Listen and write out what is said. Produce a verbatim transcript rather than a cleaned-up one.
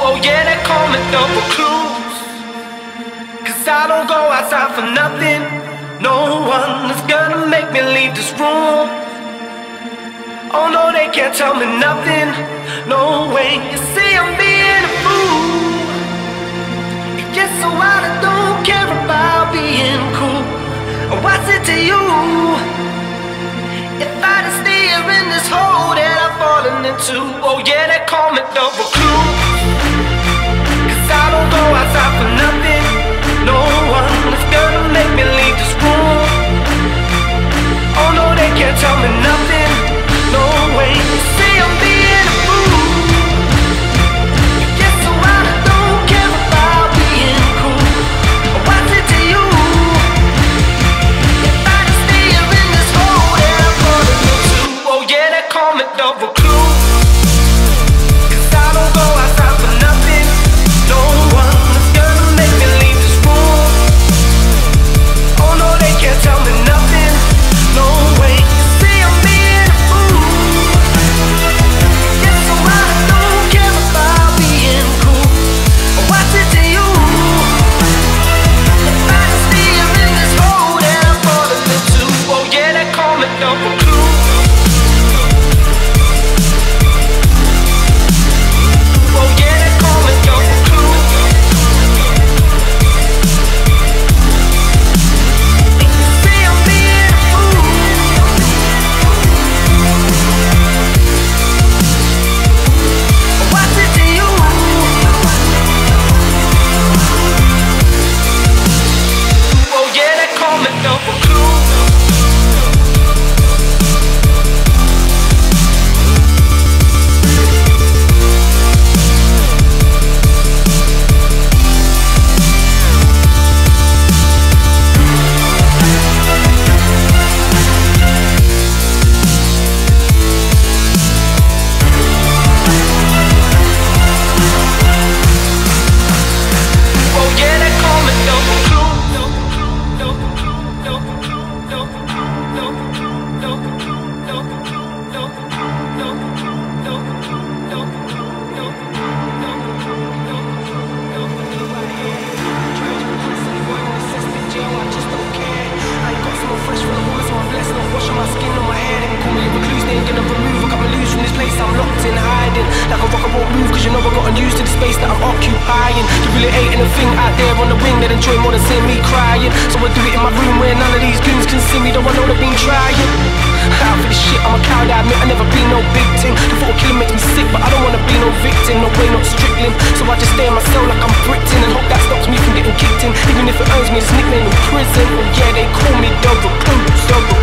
Oh yeah, they call me double clues, cause I don't go outside for nothing. No one is gonna make me leave this room. Oh no, they can't tell me nothing. No way, you see I'm being a fool. And yes, so I don't care about being cool. What's it to you? If I just stay here in this hole that I've fallen into. Oh yeah, they call me double clues, cause I don't go outside for nothing. No one is gonna make me leave this room. Oh no, they can't tell me nothing. No way, you see I'm being a fool. Guess so I don't care about being cool. What's it to you? If I just stay here in this hole that I'm falling into. Oh yeah, they call me double clue, cause I don't go outside for nothing. No one's gonna make me leave this room. Oh no, they can't tell me nothing. No way. Even if it earns me this nickname in prison. Oh yeah, they call me double clues, double